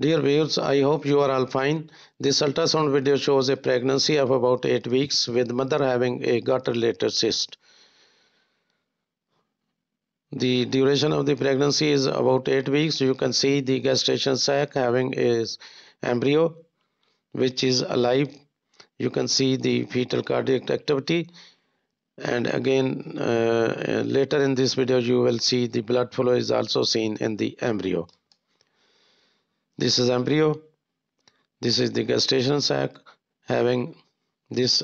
Dear viewers, I hope you are all fine. This ultrasound video shows a pregnancy of about 8 weeks with mother having a gut-related cyst. The duration of the pregnancy is about 8 weeks. You can see the gestation sac having an embryo which is alive. You can see the fetal cardiac activity. And again, later in this video, you will see the blood flow is also seen in the embryo. This is embryo. This is the gestation sac having this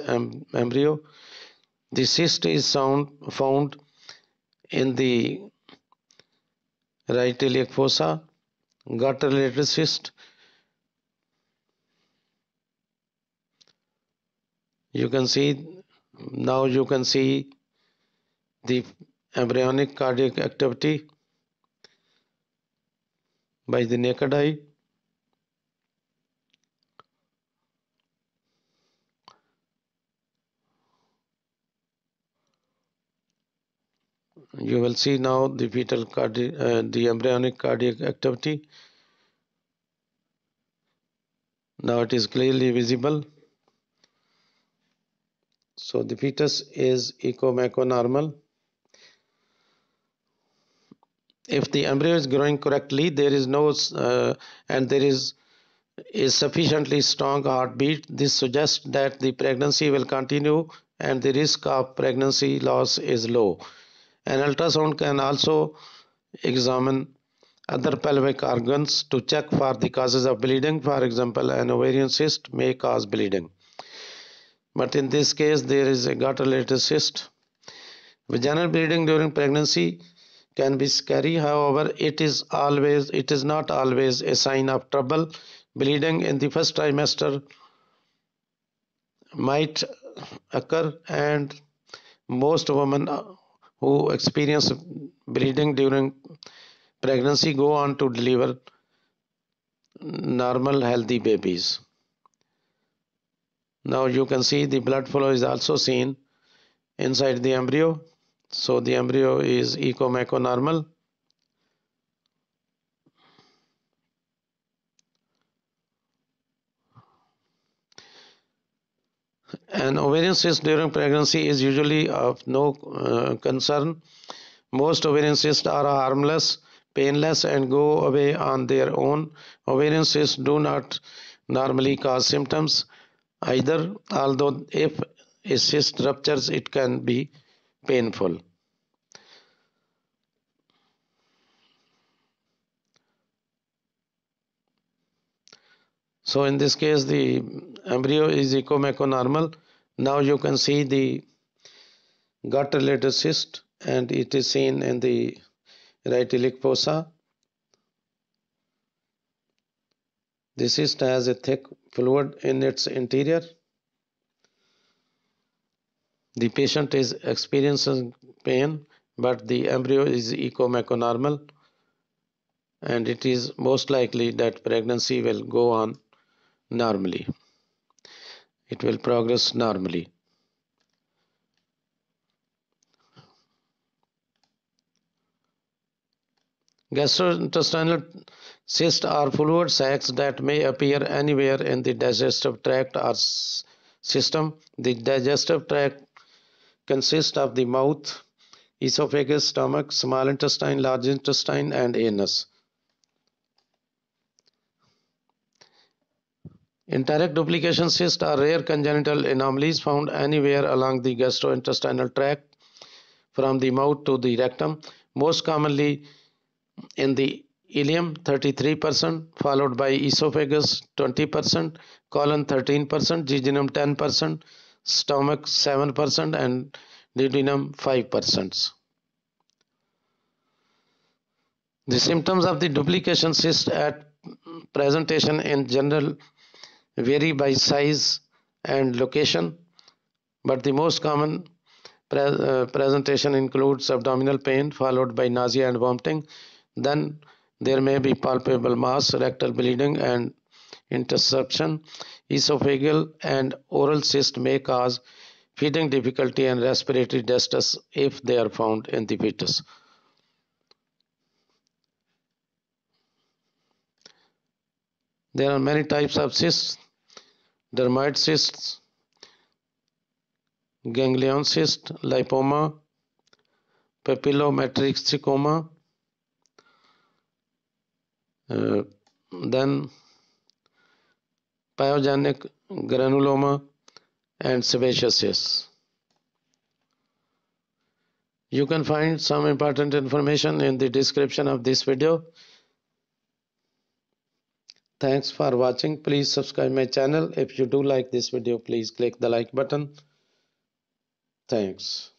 embryo. The cyst is found in the right iliac fossa, gut-related cyst. You can see, now you can see the embryonic cardiac activity by the naked eye. You will see now the fetal the embryonic cardiac activity. Now it is clearly visible. So the fetus is echomeco-normal. If the embryo is growing correctly, there is no and there is a sufficiently strong heartbeat. This suggests that the pregnancy will continue and the risk of pregnancy loss is low. An ultrasound can also examine other pelvic organs to check for the causes of bleeding. For example, an ovarian cyst may cause bleeding. But in this case, there is a gut-related cyst. Vaginal bleeding during pregnancy can be scary. However, it is not always a sign of trouble. Bleeding in the first trimester might occur, and most women who experience bleeding during pregnancy go on to deliver normal, healthy babies. Now you can see the blood flow is also seen inside the embryo. So the embryo is echomeco-normal. An ovarian cyst during pregnancy is usually of no concern. Most ovarian cysts are harmless, painless, and go away on their own. Ovarian cysts do not normally cause symptoms either, although if a cyst ruptures, it can be painful. So in this case, the embryo is echomeco-normal. Now you can see the gut-related cyst, and it is seen in the right iliac fossa. The cyst has a thick fluid in its interior. The patient is experiencing pain, but the embryo is echomeco-normal, and it is most likely that pregnancy will go on normally. It will progress normally. Gastrointestinal cysts are fluid sacs that may appear anywhere in the digestive tract or system. The digestive tract consists of the mouth, esophagus, stomach, small intestine, large intestine, and anus. Indirect duplication cysts are rare congenital anomalies found anywhere along the gastrointestinal tract from the mouth to the rectum, most commonly in the ileum 33%, followed by esophagus 20%, colon 13%, jejunum 10%, stomach 7%, and duodenum 5%. The symptoms of the duplication cyst at presentation in general vary by size and location, but the most common presentation includes abdominal pain followed by nausea and vomiting. Then there may be palpable mass, rectal bleeding, and interception. Esophageal and oral cysts may cause feeding difficulty and respiratory distress if they are found in the fetus. There are many types of cysts: dermoid cysts, ganglion cyst, lipoma, papillomatrixoma. Then pyogenic granuloma and sebaceous cysts. You can find some important information in the description of this video. Thanks for watching. Please subscribe my channel. If you do like this video, please click the like button. Thanks.